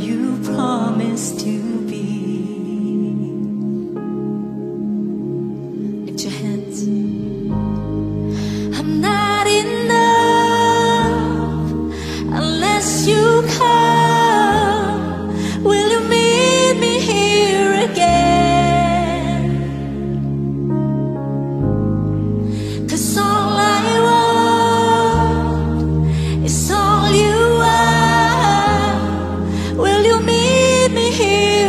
you promised to be. Lift your hands. I'm not enough unless you come. Will you meet me here again? 'Cause all I want is all you. Will you meet me here?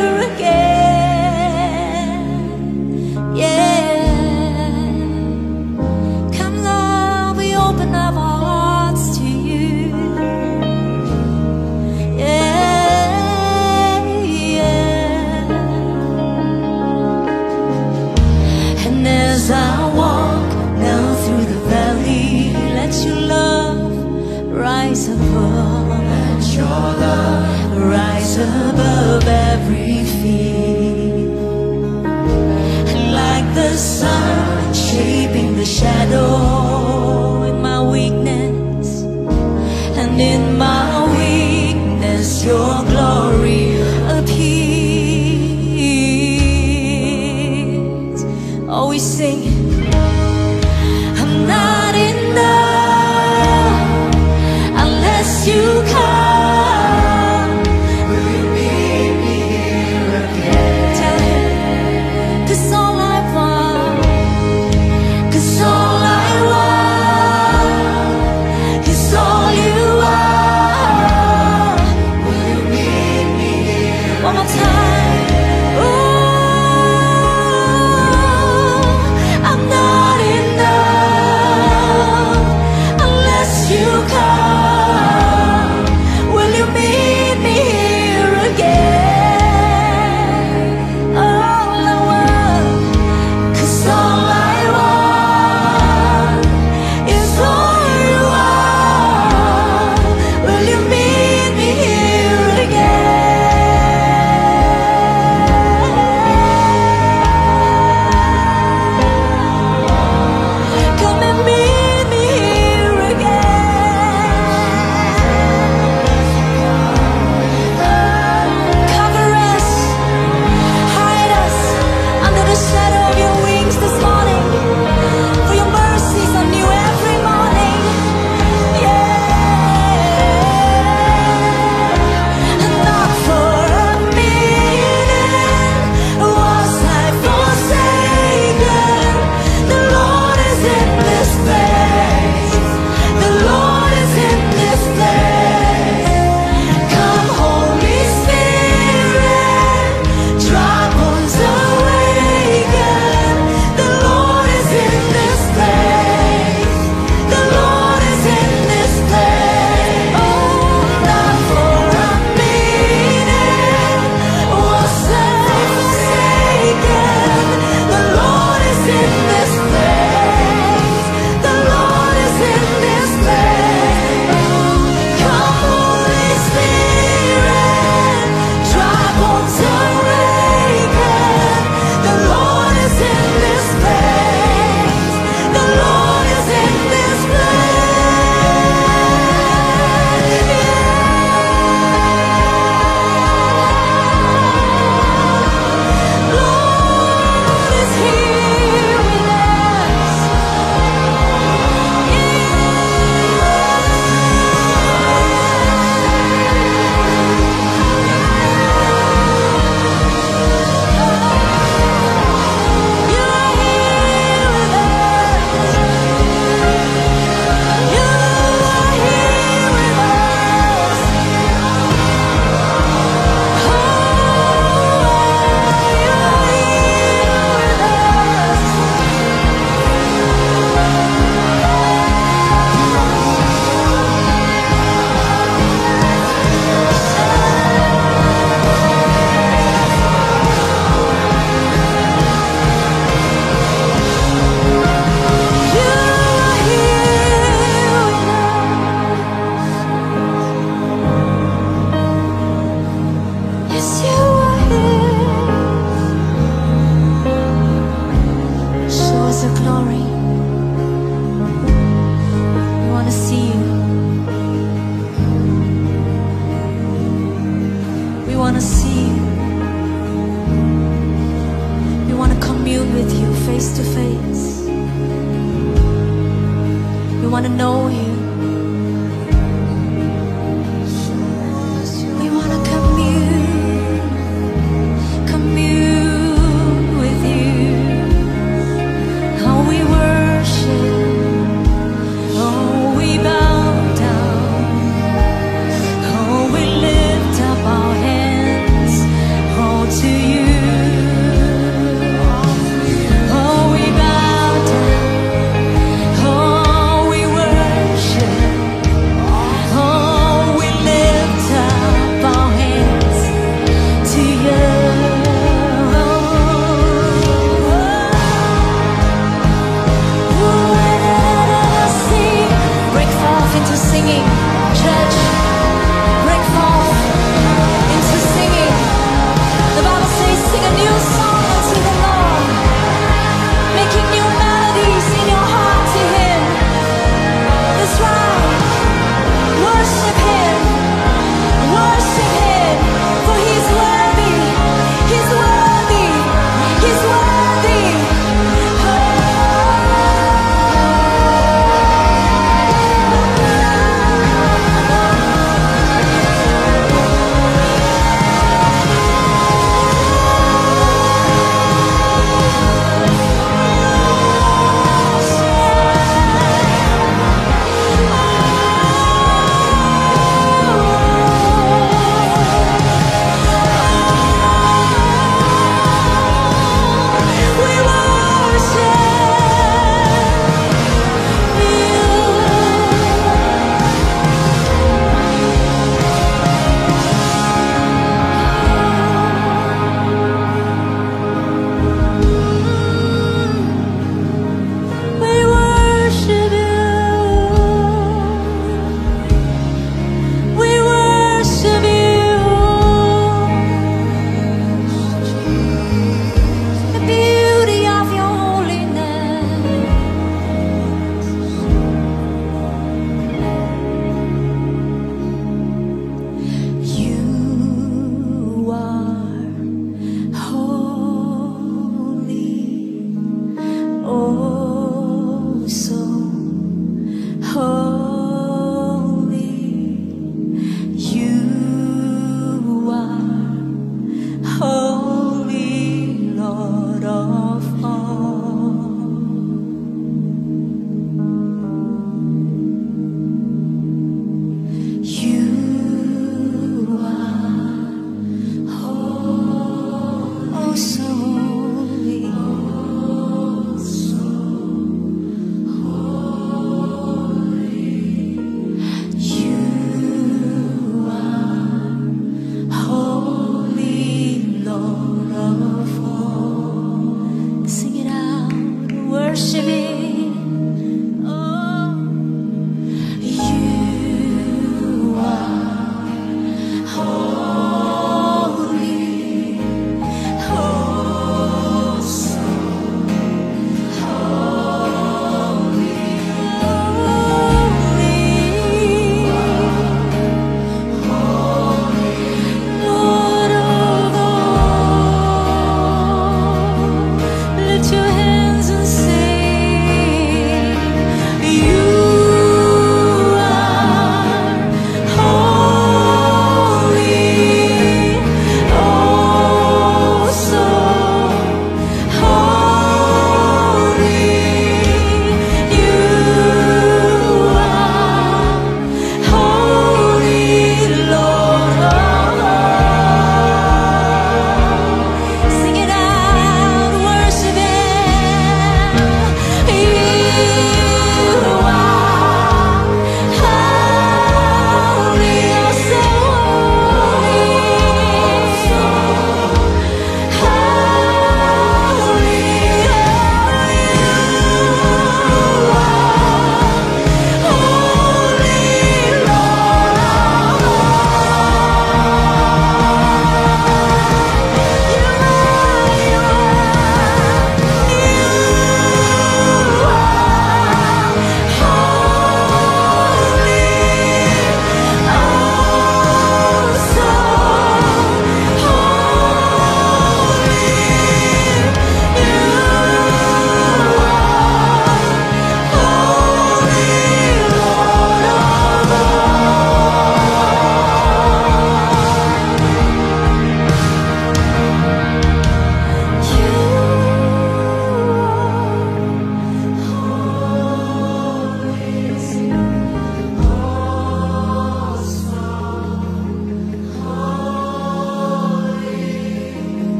wanna know you.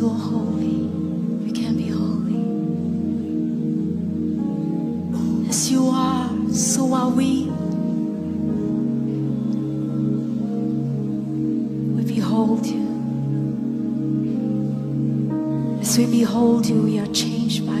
you are holy, we can be holy. As you are, so are we. We behold you. As we behold you, we are changed by you.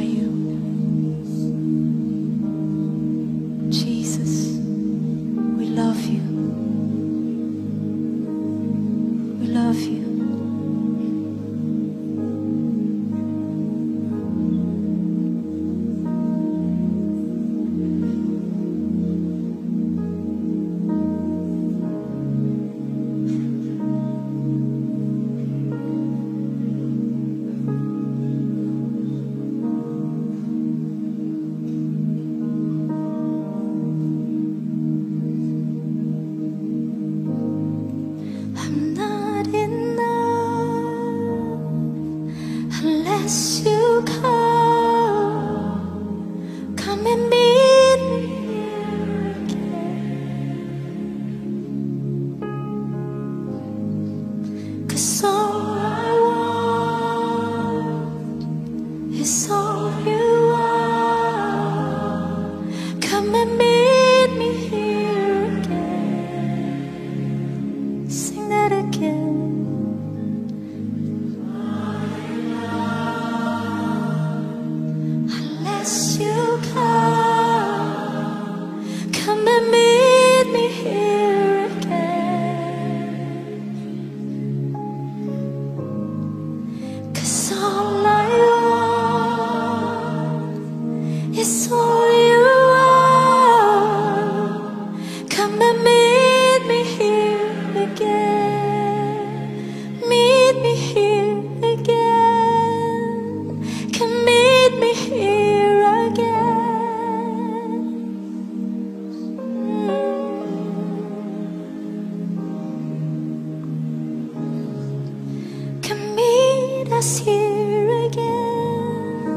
Here again,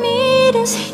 meet us here.